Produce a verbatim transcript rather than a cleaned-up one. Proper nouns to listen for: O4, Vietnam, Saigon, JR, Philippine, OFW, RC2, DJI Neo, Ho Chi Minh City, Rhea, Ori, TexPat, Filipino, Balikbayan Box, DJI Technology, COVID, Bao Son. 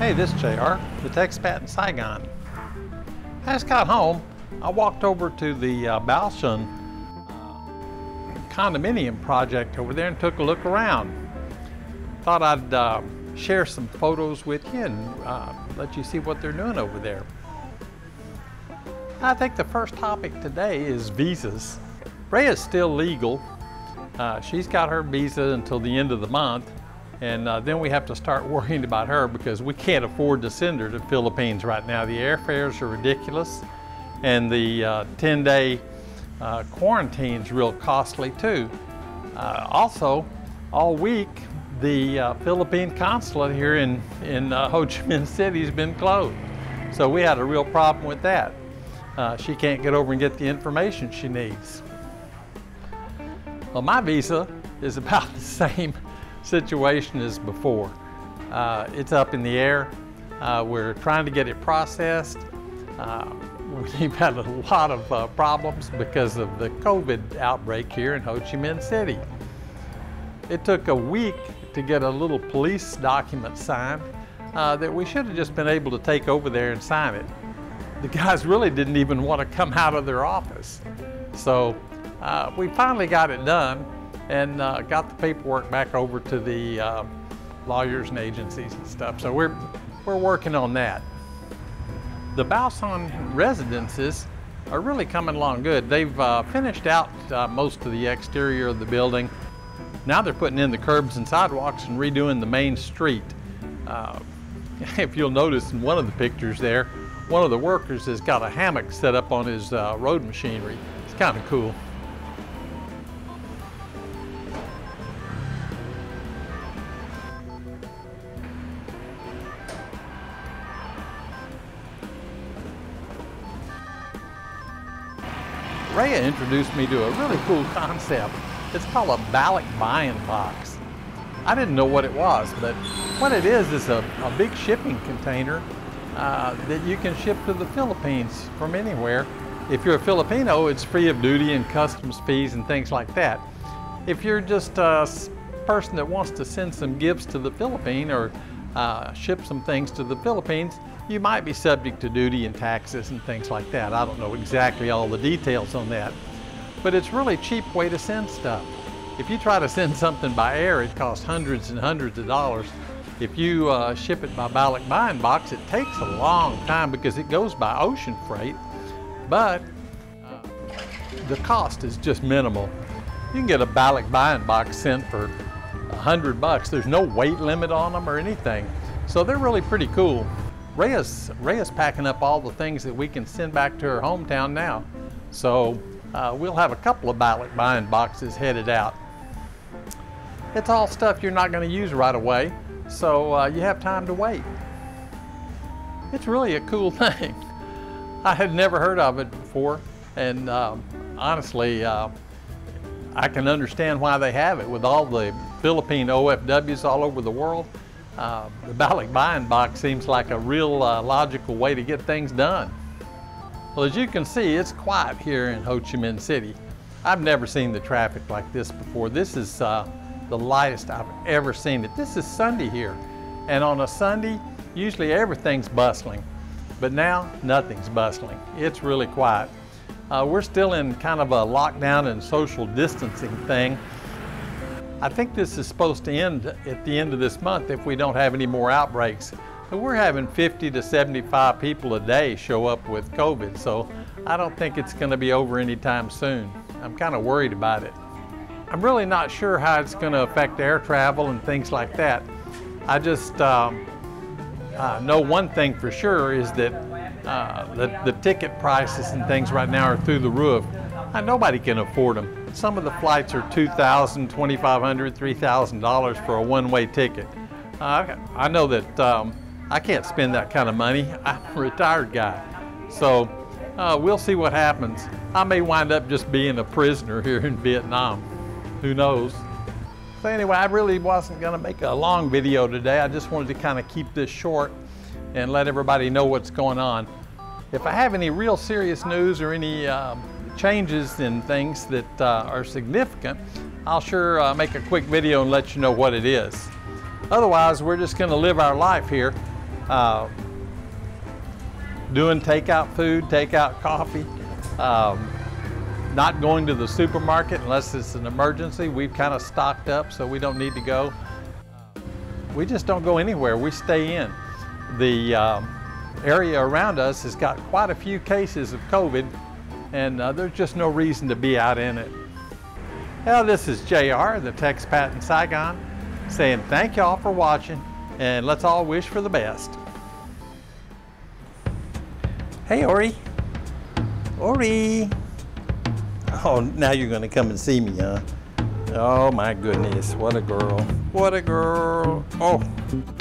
Hey, this is J R with TexPat in Saigon. I just got home. I walked over to the uh, Bao Son uh, condominium project over there and took a look around. Thought I'd uh, share some photos with you and uh, let you see what they're doing over there. I think the first topic today is visas. Rhea is still legal. Uh, she's got her visa until the end of the month, and uh, then we have to start worrying about her because we can't afford to send her to the Philippines right now. The airfares are ridiculous, and the uh, ten-day uh, quarantine's real costly too. Uh, also, all week, the uh, Philippine consulate here in, in uh, Ho Chi Minh City has been closed. So we had a real problem with that. Uh, she can't get over and get the information she needs. Well, my visa is about the same situation as before. Uh, it's up in the air. Uh, we're trying to get it processed. Uh, we've had a lot of uh, problems because of the COVID outbreak here in Ho Chi Minh City. It took a week to get a little police document signed uh, that we should have just been able to take over there and sign it. The guys really didn't even want to come out of their office. So uh, we finally got it done and uh, got the paperwork back over to the uh, lawyers and agencies and stuff. So we're, we're working on that. The Bao Son residences are really coming along good. They've uh, finished out uh, most of the exterior of the building. Now they're putting in the curbs and sidewalks and redoing the main street. Uh, if you'll notice in one of the pictures there, one of the workers has got a hammock set up on his uh, road machinery. It's kind of cool. Rhea introduced me to a really cool concept. It's called a Balikbayan Box. I didn't know what it was, but what it is is a, a big shipping container Uh, that you can ship to the Philippines from anywhere. If you're a Filipino, it's free of duty and customs fees and things like that. If you're just a person that wants to send some gifts to the Philippines or uh, ship some things to the Philippines, you might be subject to duty and taxes and things like that. I don't know exactly all the details on that, but it's really a cheap way to send stuff. If you try to send something by air, it costs hundreds and hundreds of dollars. If you uh, ship it by Balikbayan Box, it takes a long time because it goes by ocean freight, but uh, the cost is just minimal. You can get a Balikbayan Box sent for a hundred bucks. There's no weight limit on them or anything. So they're really pretty cool. Rhea's, Rhea's packing up all the things that we can send back to her hometown now. So uh, we'll have a couple of Balikbayan Boxes headed out. It's all stuff you're not gonna use right away. So uh, you have time to wait. It's really a cool thing. I had never heard of it before, and um, honestly, uh, I can understand why they have it. With all the Philippine O F Ws all over the world, uh, the Balikbayan Box seems like a real uh, logical way to get things done. Well, as you can see, it's quiet here in Ho Chi Minh City. I've never seen the traffic like this before. This is uh, the lightest I've ever seen it. This is Sunday here, and on a Sunday, usually everything's bustling, but now nothing's bustling. It's really quiet. Uh, we're still in kind of a lockdown and social distancing thing. I think this is supposed to end at the end of this month if we don't have any more outbreaks. But we're having fifty to seventy-five people a day show up with COVID, so I don't think it's gonna be over anytime soon. I'm kind of worried about it. I'm really not sure how it's going to affect air travel and things like that. I just um, uh, know one thing for sure is that uh, the, the ticket prices and things right now are through the roof. Uh, nobody can afford them. Some of the flights are two thousand dollars, twenty-five hundred dollars, three thousand dollars for a one-way ticket. Uh, I know that um, I can't spend that kind of money. I'm a retired guy. So uh, we'll see what happens. I may wind up just being a prisoner here in Vietnam. Who knows? So anyway, I really wasn't gonna make a long video today. I just wanted to kind of keep this short and let everybody know what's going on. If I have any real serious news or any um, changes in things that uh, are significant, I'll sure uh, make a quick video and let you know what it is. Otherwise, we're just gonna live our life here uh, doing takeout food, takeout coffee, um, not going to the supermarket unless it's an emergency. We've kind of stocked up, so we don't need to go. We just don't go anywhere. We stay in. The um, area around us has got quite a few cases of COVID, and uh, there's just no reason to be out in it. Well, this is J R, the TexPat in Saigon, saying thank y'all for watching, and let's all wish for the best. Hey, Ori. Ori. Oh, now you're going to come and see me, huh? Oh, my goodness. What a girl. What a girl. Oh.